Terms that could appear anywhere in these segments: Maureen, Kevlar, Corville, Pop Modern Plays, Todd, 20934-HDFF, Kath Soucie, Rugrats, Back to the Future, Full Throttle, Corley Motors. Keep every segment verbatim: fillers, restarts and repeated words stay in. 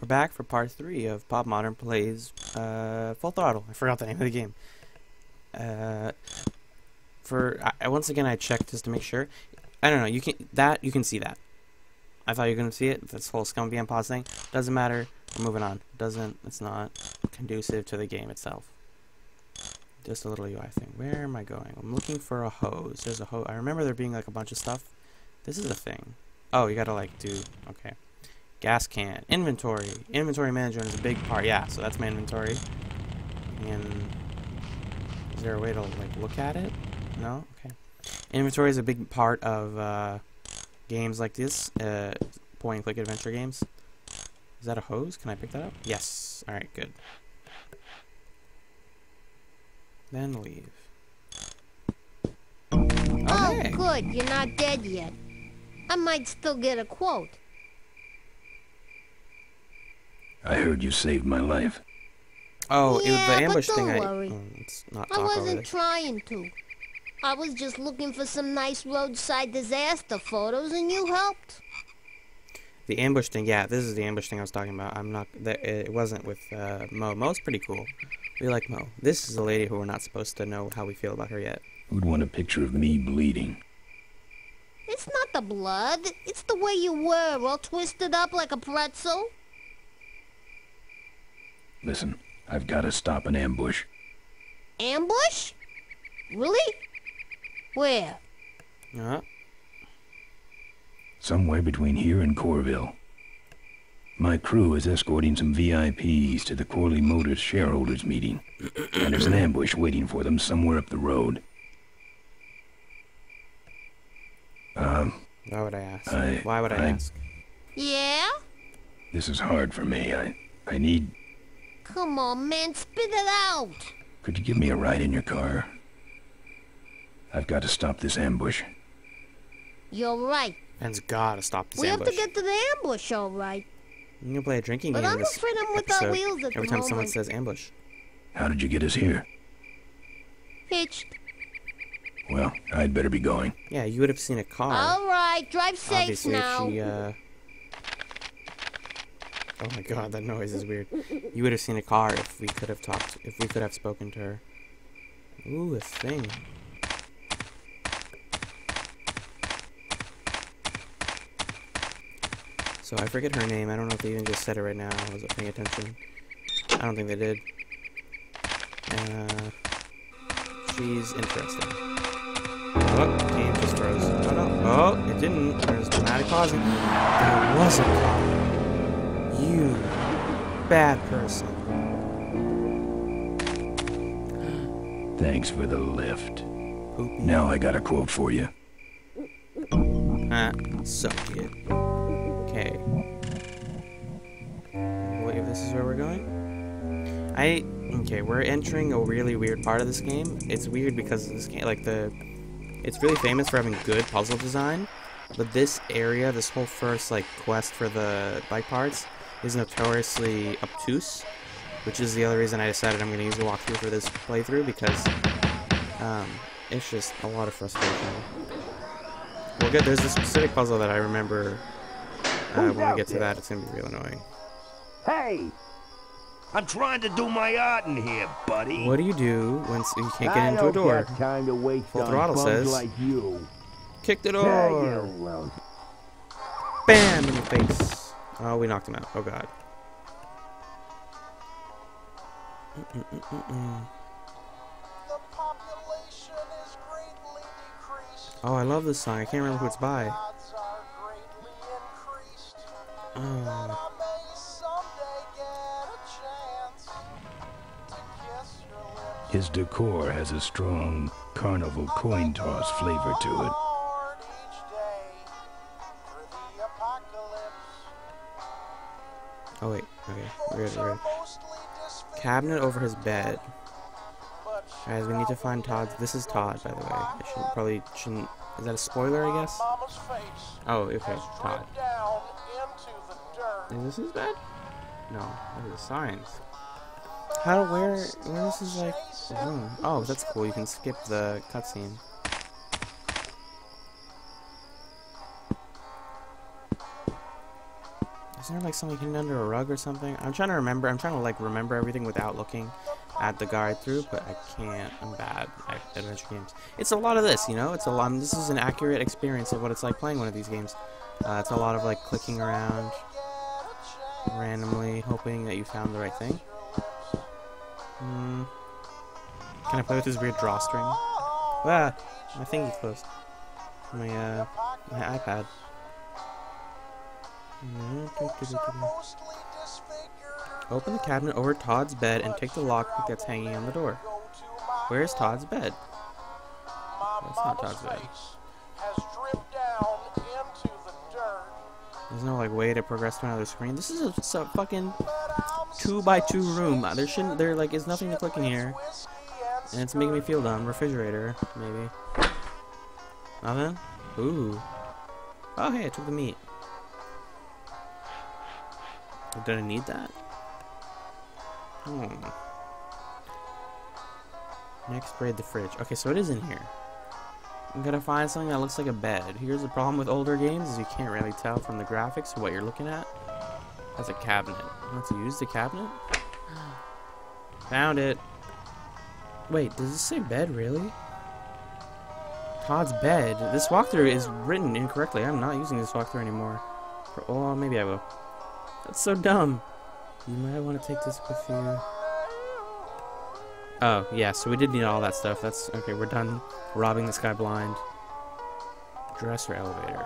We're back for part three of Pop Modern Plays uh, Full Throttle. I forgot the name of the game. Uh, for I, once again, I checked just to make sure. I don't know. You can that you can see that. I thought you were gonna see it. This whole scum being pause thing doesn't matter. We're moving on. Doesn't. It's not conducive to the game itself. Just a little U I thing. Where am I going? I'm looking for a hose. There's a hose. I remember there being like a bunch of stuff. This is a thing. Oh, you gotta like do okay. Gas can. Inventory. Inventory management is a big part. Yeah, so that's my inventory. And is there a way to like look at it? No? Okay. Inventory is a big part of uh, games like this. Uh, point-and-click adventure games. Is that a hose? Can I pick that up? Yes. Alright, good. Then leave. Okay. Oh, good. You're not dead yet. I might still get a quote. I heard you saved my life. Oh, yeah, it was the ambush but don't thing. Worry. I, um, it's not I wasn't trying to. I was just looking for some nice roadside disaster photos, and you helped. The ambush thing, yeah, this is the ambush thing I was talking about. I'm not. The, it wasn't with uh, Mo. Mo's pretty cool. We like Mo. This is a lady who we're not supposed to know how we feel about her yet. Who'd want a picture of me bleeding? It's not the blood. It's the way you were, all twisted up like a pretzel. Listen, I've got to stop an ambush. Ambush? Really? Where? Uh-huh. Somewhere between here and Corville. My crew is escorting some V I Ps to the Corley Motors shareholders meeting. And there's an ambush waiting for them somewhere up the road. Um... Why would I ask? I, Why would I, I ask? Yeah? This is hard for me. I, I need... Come on, man, spit it out! Could you give me a ride in your car? I've got to stop this ambush. You're right. Man's gotta stop this we ambush. We have to get to the ambush, all right. You can play a drinking but game I'm this afraid I'm without episode wheels at every time moment. Someone says ambush. How did you get us here? Hitched. Well, I'd better be going. Yeah, you would have seen a car. All right, drive safe obviously, now. If she, uh... Oh my god, that noise is weird. You would have seen a car if we could have talked, if we could have spoken to her. Ooh, a thing. So I forget her name. I don't know if they even just said it right now. I wasn't paying attention. I don't think they did. Uh, she's interesting. Oh, the game just froze. Oh no. Oh, it didn't. There's dramatic pausing. There was a car. You bad person. Thanks for the lift. Oop. Now I got a quote for you. Ah, suck it. Okay. I believe this is where we're going. I okay. We're entering a really weird part of this game. It's weird because this game, like the, it's really famous for having good puzzle design, but this area, this whole first like quest for the bike parts. Is notoriously obtuse, which is the other reason I decided I'm going to use a walkthrough for this playthrough, because um, it's just a lot of frustration. Well, good, there's a specific puzzle that I remember uh, when we get to that. It's going to be real annoying. Hey! I'm trying to do my art in here, buddy! What do you do when you can't get into a door? Full Throttle says, like you. Kick the door! Bam! In the face. Oh, we knocked him out. Oh, God. Mm-mm-mm-mm-mm. The population is greatly decreased. Oh, I love this song. I can't remember who it's by. Oh. His decor has a strong carnival coin toss flavor to it. Oh wait, okay, weird, weird. Cabinet over his bed. Guys, we need to find Todd's. This is Todd, by the way. I should probably shouldn't. Is that a spoiler? I guess. Oh, okay, Todd. Is this his bed? No, this is signs. How to wear? Well, this is like. Oh, oh, that's cool. You can skip the cutscene. there like something hidden under a rug or something? I'm trying to remember. I'm trying to like remember everything without looking at the guide through, but I can't. I'm bad at adventure games. It's a lot of this, you know. It's a lot. This is an accurate experience of what it's like playing one of these games. Uh, it's a lot of like clicking around randomly, hoping that you found the right thing. Hmm. Can I play with this weird drawstring? Ah, my thingy's closed. My uh, my iPad. Open the cabinet over Todd's bed and take the lockpick that's hanging on the door. Where is Todd's bed? That's not Todd's bed. There's no like way to progress to another screen. This is a, a fucking two by two room. There shouldn't. There like is nothing to click in here, and it's making me feel dumb. Refrigerator, maybe. Nothing. Ooh. Oh hey, I took the meat. Did I need that? Hmm. Next, raid the fridge. Okay, so it is in here. I'm gonna find something that looks like a bed. Here's the problem with older games is you can't really tell from the graphics what you're looking at. That's a cabinet. Let's use the cabinet. Found it. Wait, does this say bed really? Todd's bed. This walkthrough is written incorrectly. I'm not using this walkthrough anymore. Oh, maybe I will. That's so dumb. You might want to take this with you. Oh, yeah, so we did need all that stuff. That's okay, we're done robbing this guy blind. Dresser elevator.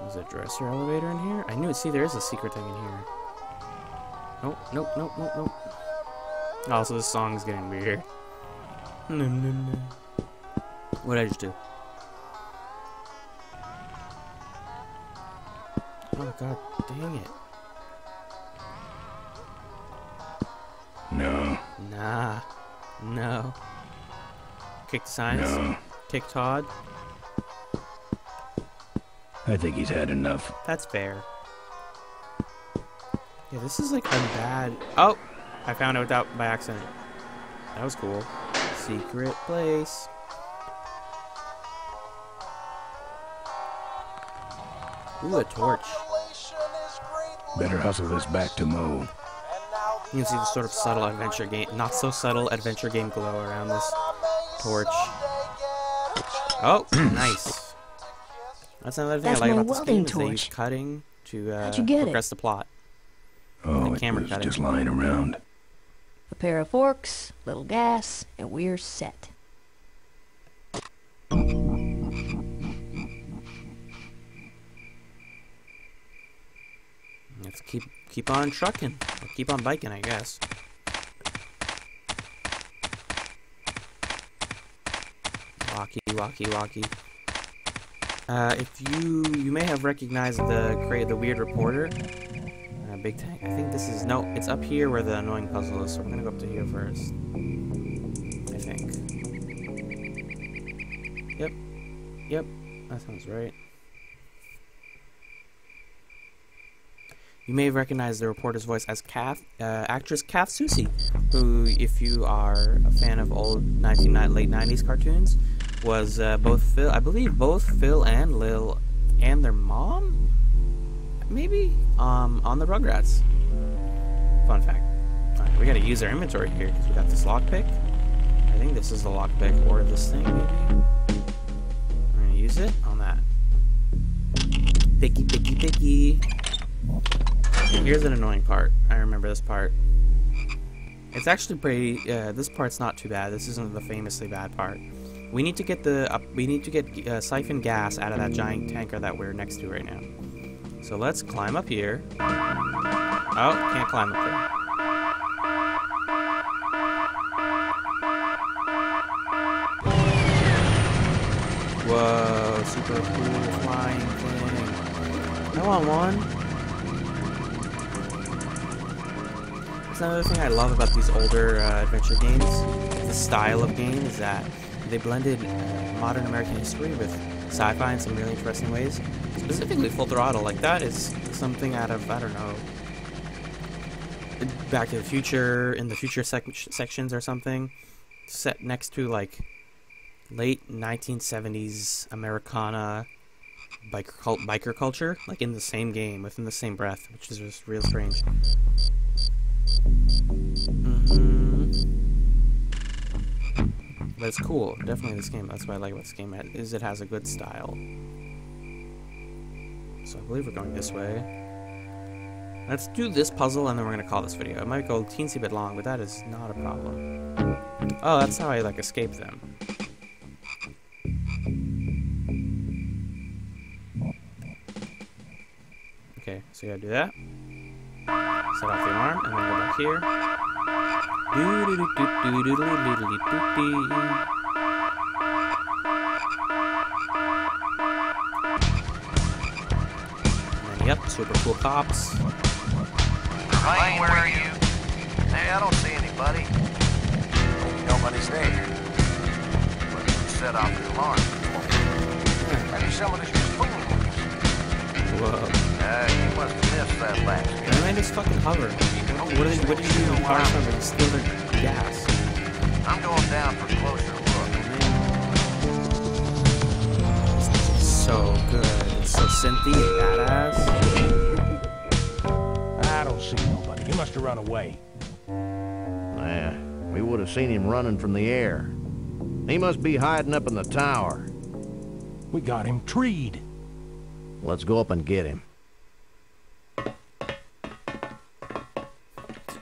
Was a dresser elevator in here? I knew it. See, there is a secret thing in here. Nope, nope, nope, nope, nope. Also, this song's getting weird. No, no, no. What did I just do? Oh god, dang it. No. Nah. No. Kick science? No. Kick Todd? I think he's had enough. That's fair. Yeah, this is like a bad... Oh! I found out that by accident. That was cool. Secret place. Ooh, a torch. Better hustle this back to Mo. You can see the sort of subtle adventure game, not so subtle adventure game glow around this torch. Oh, nice. That's another thing That's I like about this game torch. Is they use cutting to uh, progress it? the plot. Oh, the camera it was cutting. Just lying around. A pair of forks, little gas, and we're set. Let's keep keep on trucking. Or keep on biking, I guess. Walkie, walkie, walkie. Uh, if you you may have recognized the create the weird reporter. Uh, big tank. I think this is no. It's up here where the annoying puzzle is. So we're gonna go up to here first. I think. Yep. Yep. That sounds right. You may recognize the reporter's voice as Kath, uh, actress Kath Soucie, who, if you are a fan of old nineteen late nineties cartoons, was uh, both Phil, I believe, both Phil and Lil, and their mom, maybe, um, on the Rugrats. Fun fact. All right, we gotta use our inventory here because we got this lockpick. I think this is the lockpick or this thing. Maybe. We're gonna use it on that. Picky, picky, picky. Here's an annoying part. I remember this part. It's actually pretty. Uh, this part's not too bad. This isn't the famously bad part. We need to get the. Uh, we need to get uh, siphon gas out of that giant tanker that we're next to right now. So let's climb up here. Oh, can't climb up there. Whoa! Super cool flying thing. I want one. That's another thing I love about these older uh, adventure games, the style of game, is that they blended uh, modern American history with sci-fi in some really interesting ways. Specifically Full Throttle, like that is something out of, I don't know, Back to the Future, in the future sec sections or something, set next to like late nineteen seventies Americana biker, cult, biker culture, like in the same game, within the same breath, which is just real strange. Mm-hmm. But it's cool. Definitely this game, that's what I like about this game, is it has a good style. So I believe we're going this way. Let's do this puzzle and then we're going to call this video. It might go a teensy bit long, but that is not a problem. Oh, that's how I, like, escape them. Okay, so you gotta do that. Set off the alarm, and then go back here. And then, yep, super cool cops. Ryan, where are you? Hey, I don't see anybody. Nobody's there. But you set off the alarm. I need someone to shoot fools. Whoa. Uh, you must have missed that last year. And I just fucking hover. What did you do when the cars hover? Steal their gas. I'm going down for a closer look. This is so good. It's so synthy and badass. I don't see nobody. He must have run away. Yeah, we would have seen him running from the air. He must be hiding up in the tower. We got him treed. Let's go up and get him.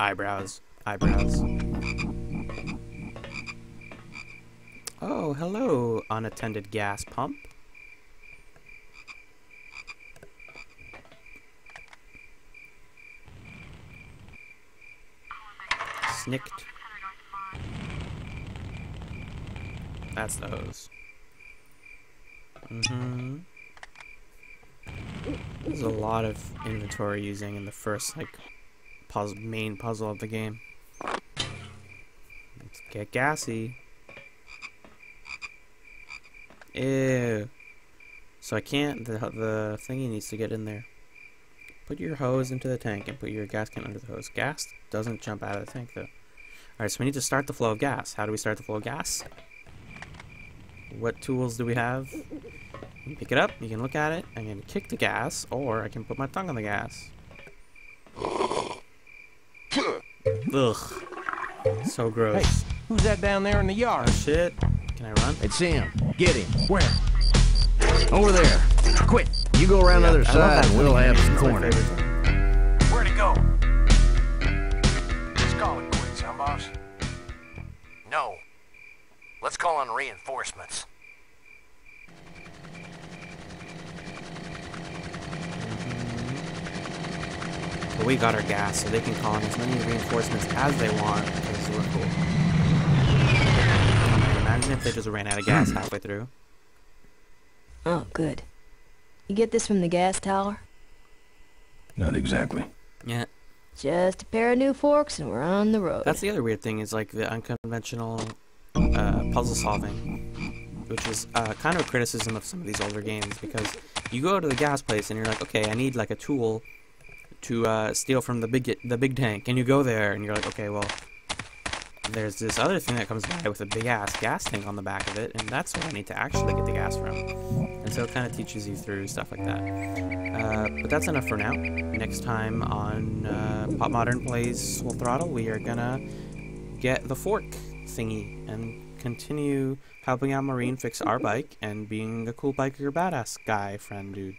Eyebrows. Eyebrows. Oh, hello, unattended gas pump. Snicked. That's the hose. Mm-hmm. There's a lot of inventory using in the first, like, puzzle, main puzzle of the game. Let's get gassy. Ew. So I can't, the, the thingy needs to get in there. Put your hose into the tank and put your gas can under the hose. Gas doesn't jump out of the tank, though. Alright, so we need to start the flow of gas. How do we start the flow of gas? What tools do we have? You pick it up, you can look at it, I can kick the gas, or I can put my tongue on the gas. Ugh. So gross. Hey, who's that down there in the yard? Oh shit. Can I run? It's him. Get him. Where? Over there. Quick. You go around yeah, the other I side and we'll have some corner. Where'd he go? Let's call it quits, huh, boss? No. Let's call on reinforcements. But we got our gas, so they can call in as many reinforcements as they want, because we're cool. Imagine if they just ran out of gas halfway through. Oh, good. You get this from the gas tower? Not exactly. Yeah. Just a pair of new forks and we're on the road. That's the other weird thing, is like the unconventional uh, puzzle solving, which is uh, kind of a criticism of some of these older games, because you go to the gas place and you're like, okay, I need like a tool to uh, steal from the big the big tank, and you go there, and you're like, okay, well, there's this other thing that comes by with a big-ass gas tank on the back of it, and that's what I need to actually get the gas from. And so it kind of teaches you through stuff like that. Uh, but that's enough for now. Next time on uh, Pop Modern Plays Full Throttle, we are gonna get the fork thingy and continue helping out Maureen fix our bike and being a cool biker badass guy friend dude.